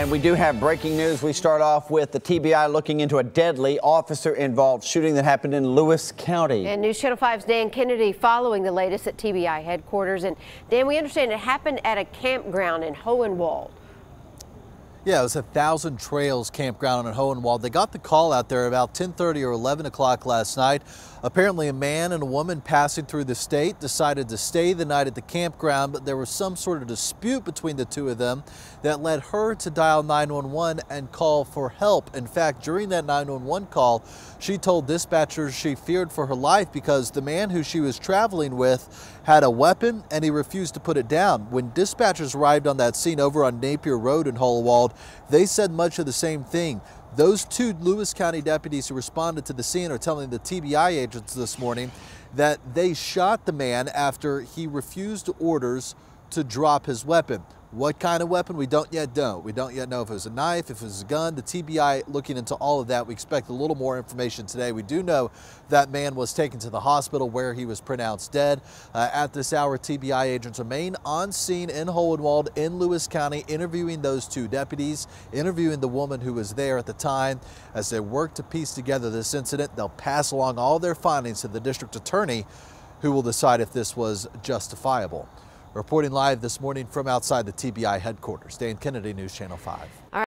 And we do have breaking news. We start off with the TBI looking into a deadly officer-involved shooting that happened in Lewis County. And News Channel 5's Dan Kennedy following the latest at TBI headquarters. And Dan, we understand it happened at a campground in Hohenwald. Yeah, it was a Thousand Trails Campground in Hohenwald. They got the call out there about 10:30 or 11 o'clock last night. Apparently a man and a woman passing through the state decided to stay the night at the campground, but there was some sort of dispute between the two of them that led her to dial 911 and call for help. In fact, during that 911 call, she told dispatchers she feared for her life because the man who she was traveling with had a weapon and he refused to put it down. When dispatchers arrived on that scene over on Napier Road in Hohenwald, they said much of the same thing. Those two Lewis County deputies who responded to the scene are telling the TBI agents this morning that they shot the man after he refused orders to drop his weapon. What kind of weapon? We don't yet know. We don't yet know if it was a knife, if it was a gun. The TBI looking into all of that. We expect a little more information today. We do know that man was taken to the hospital where he was pronounced dead. At this hour, TBI agents remain on scene in Hohenwald in Lewis County, interviewing those two deputies, interviewing the woman who was there at the time. As they work to piece together this incident, they'll pass along all their findings to the district attorney, who will decide if this was justifiable. Reporting live this morning from outside the TBI headquarters, Dan Kennedy, News Channel 5.